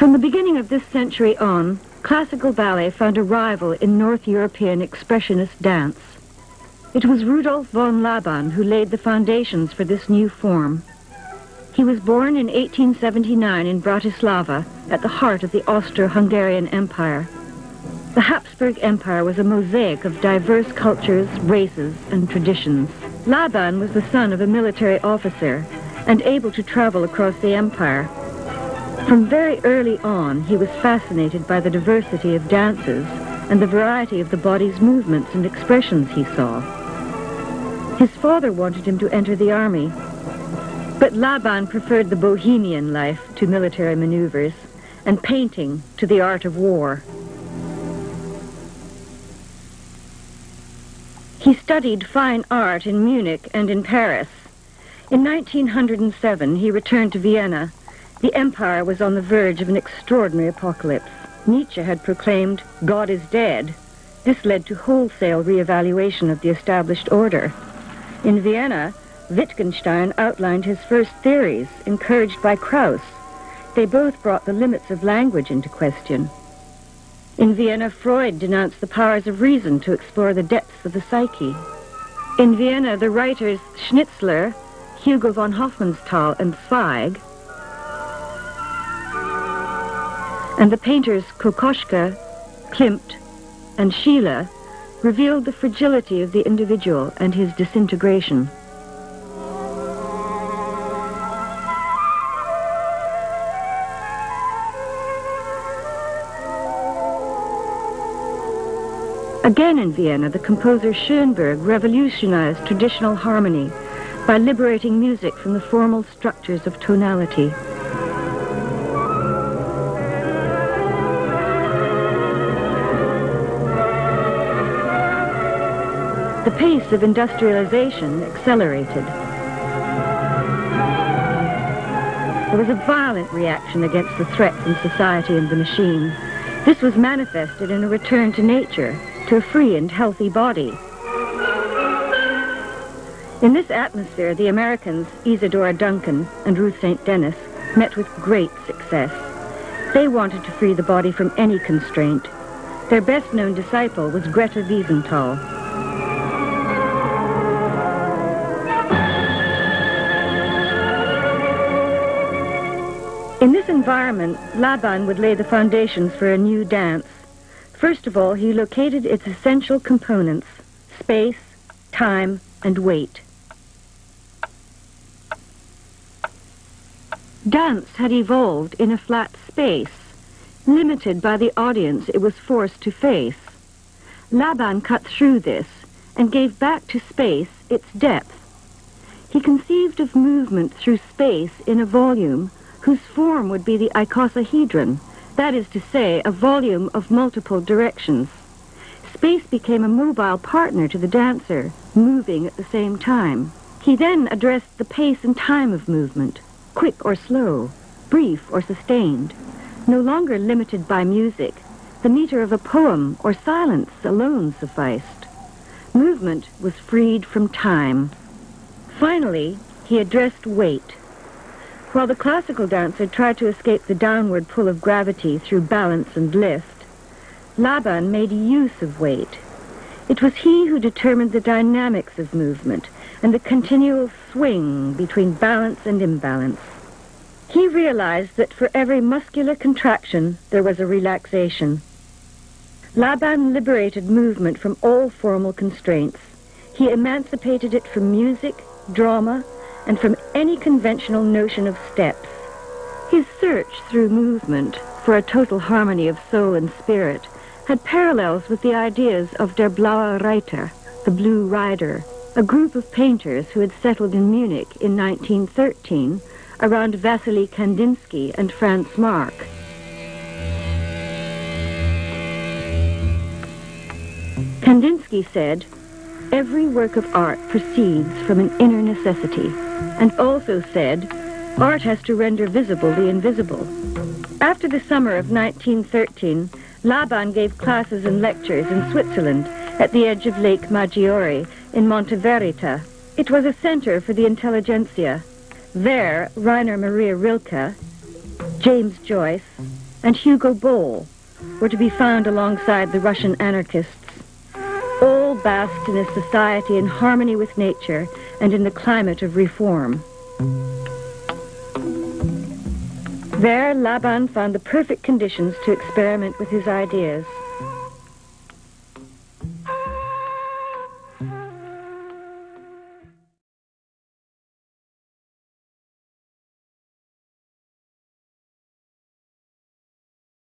From the beginning of this century on, classical ballet found a rival in North European expressionist dance. It was Rudolf von Laban who laid the foundations for this new form. He was born in 1879 in Bratislava, at the heart of the Austro-Hungarian Empire. The Habsburg Empire was a mosaic of diverse cultures, races, and traditions. Laban was the son of a military officer and able to travel across the empire. From very early on, he was fascinated by the diversity of dances and the variety of the body's movements and expressions he saw. His father wanted him to enter the army, but Laban preferred the Bohemian life to military maneuvers and painting to the art of war. He studied fine art in Munich and in Paris. In 1907, he returned to Vienna. The empire was on the verge of an extraordinary apocalypse. Nietzsche had proclaimed, "God is dead." This led to wholesale reevaluation of the established order. In Vienna, Wittgenstein outlined his first theories, encouraged by Kraus. They both brought the limits of language into question. In Vienna, Freud denounced the powers of reason to explore the depths of the psyche. In Vienna, the writers Schnitzler, Hugo von Hofmannsthal, and Zweig, and the painters Kokoschka, Klimt, and Schiele revealed the fragility of the individual and his disintegration. Again in Vienna, the composer Schoenberg revolutionized traditional harmony by liberating music from the formal structures of tonality. The pace of industrialization accelerated. There was a violent reaction against the threat from society and the machine. This was manifested in a return to nature, to a free and healthy body. In this atmosphere, the Americans Isadora Duncan and Ruth St. Dennis met with great success. They wanted to free the body from any constraint. Their best-known disciple was Greta Wiesenthal. In this environment, Laban would lay the foundations for a new dance. First of all, he located its essential components: space, time, and weight. Dance had evolved in a flat space. Limited by the audience it was forced to face. Laban cut through this and gave back to space its depth. He conceived of movement through space in a volume whose form would be the icosahedron, that is to say, a volume of multiple directions. Space became a mobile partner to the dancer, moving at the same time. He then addressed the pace and time of movement, quick or slow, brief or sustained. No longer limited by music, the meter of a poem or silence alone sufficed. Movement was freed from time. Finally, he addressed weight. While the classical dancer tried to escape the downward pull of gravity through balance and lift, Laban made use of weight. It was he who determined the dynamics of movement and the continual swing between balance and imbalance. He realized that for every muscular contraction, there was a relaxation. Laban liberated movement from all formal constraints. He emancipated it from music, drama, and from any conventional notion of steps. His search through movement for a total harmony of soul and spirit had parallels with the ideas of Der Blaue Reiter, the Blue Rider, a group of painters who had settled in Munich in 1913 around Vasily Kandinsky and Franz Marc. Kandinsky said, "Every work of art proceeds from an inner necessity," and also said, "Art has to render visible the invisible." After the summer of 1913, Laban gave classes and lectures in Switzerland at the edge of Lake Maggiore in Monteverita. It was a center for the intelligentsia. There, Rainer Maria Rilke, James Joyce, and Hugo Boll were to be found alongside the Russian anarchists, all basked in a society in harmony with nature and in the climate of reform. There, Laban found the perfect conditions to experiment with his ideas.